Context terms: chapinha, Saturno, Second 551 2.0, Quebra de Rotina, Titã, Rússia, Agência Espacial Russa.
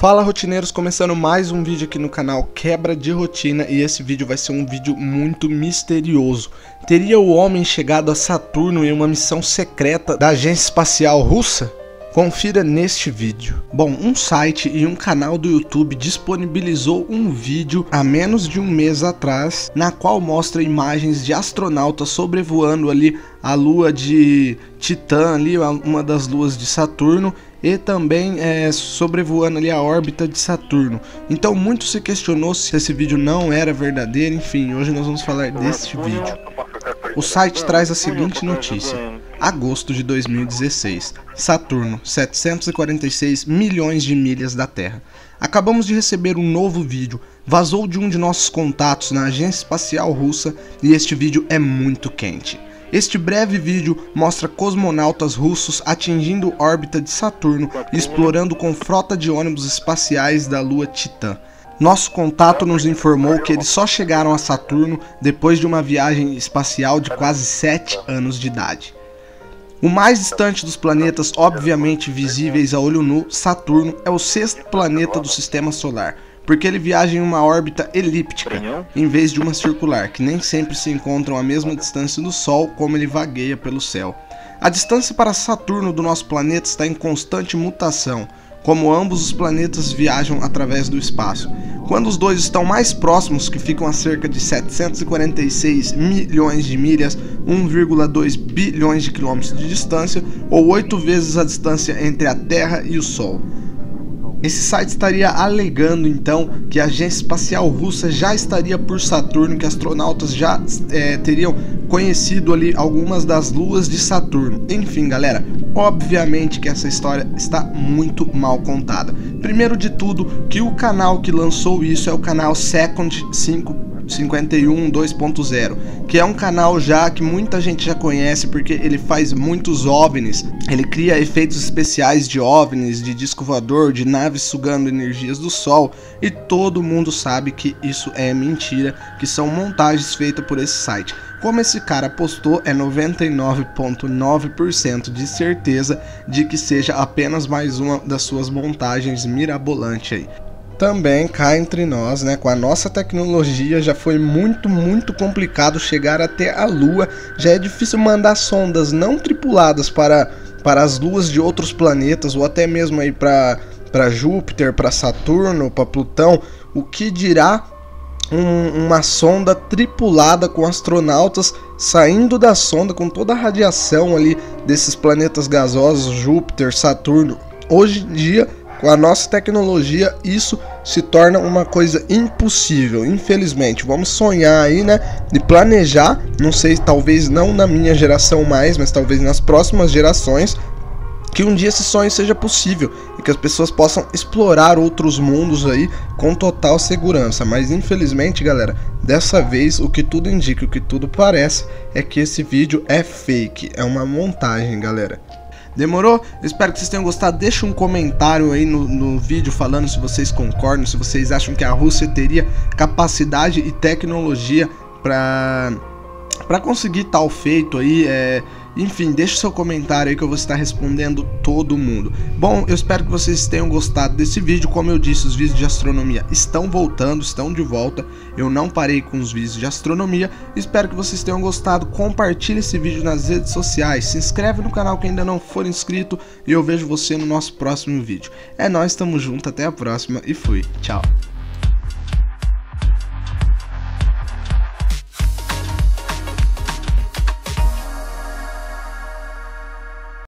Fala rotineiros, começando mais um vídeo aqui no canal Quebra de Rotina, e esse vídeo vai ser um vídeo muito misterioso. Teria o homem chegado a Saturno em uma missão secreta da Agência Espacial Russa? Confira neste vídeo. Bom, um site e um canal do YouTube disponibilizou um vídeo há menos de um mês atrás, na qual mostra imagens de astronautas sobrevoando ali a lua de Titã, ali, uma das luas de Saturno, e também sobrevoando ali a órbita de Saturno. Então muito se questionou se esse vídeo não era verdadeiro, enfim, hoje nós vamos falar deste vídeo. O site traz a seguinte notícia: agosto de 2016, Saturno, 746 milhões de milhas da Terra. Acabamos de receber um novo vídeo, vazou de um de nossos contatos na Agência Espacial Russa, e este vídeo é muito quente. Este breve vídeo mostra cosmonautas russos atingindo órbita de Saturno e explorando com frota de ônibus espaciais da lua Titã. Nosso contato nos informou que eles só chegaram a Saturno depois de uma viagem espacial de quase 7 anos de idade. O mais distante dos planetas obviamente visíveis a olho nu, Saturno é o sexto planeta do sistema solar, porque ele viaja em uma órbita elíptica, em vez de uma circular, que nem sempre se encontram à mesma distância do Sol como ele vagueia pelo céu. A distância para Saturno do nosso planeta está em constante mutação, como ambos os planetas viajam através do espaço. Quando os dois estão mais próximos, que ficam a cerca de 746 milhões de milhas, 1,2 bilhões de quilômetros de distância, ou 8 vezes a distância entre a Terra e o Sol. Esse site estaria alegando então que a Agência Espacial Russa já estaria por Saturno, que astronautas já teriam conhecido ali algumas das luas de Saturno. Enfim, galera, obviamente que essa história está muito mal contada. Primeiro de tudo, que o canal que lançou isso é o canal Second 551 2.0, que é um canal já que muita gente já conhece, porque ele faz muitos OVNIs, ele cria efeitos especiais de OVNIs, de disco voador, de naves sugando energias do Sol, e todo mundo sabe que isso é mentira, que são montagens feitas por esse site. Como esse cara postou, é 99,9% de certeza de que seja apenas mais uma das suas montagens mirabolantes aí. Também cá entre nós, né, com a nossa tecnologia já foi muito complicado chegar até a Lua, já é difícil mandar sondas não tripuladas para as luas de outros planetas, ou até mesmo aí para Júpiter, para Saturno, para Plutão. O que dirá uma sonda tripulada com astronautas saindo da sonda com toda a radiação ali desses planetas gasosos, Júpiter, Saturno? Hoje em dia, com a nossa tecnologia, isso se torna uma coisa impossível, infelizmente. Vamos sonhar aí, né, de planejar, não sei, talvez não na minha geração mais, mas talvez nas próximas gerações, que um dia esse sonho seja possível e que as pessoas possam explorar outros mundos aí com total segurança. Mas infelizmente, galera, dessa vez o que tudo indica, o que tudo parece, é que esse vídeo é fake, é uma montagem, galera. Demorou? Espero que vocês tenham gostado. Deixa um comentário aí no vídeo falando se vocês concordam, se vocês acham que a Rússia teria capacidade e tecnologia para conseguir tal feito aí. Enfim, deixa o seu comentário aí que eu vou estar respondendo todo mundo. Bom, eu espero que vocês tenham gostado desse vídeo. Como eu disse, os vídeos de astronomia estão voltando, estão de volta. Eu não parei com os vídeos de astronomia. Espero que vocês tenham gostado. Compartilhe esse vídeo nas redes sociais. Se inscreve no canal que ainda não for inscrito. E eu vejo você no nosso próximo vídeo. É nóis, tamo junto, até a próxima e fui. Tchau.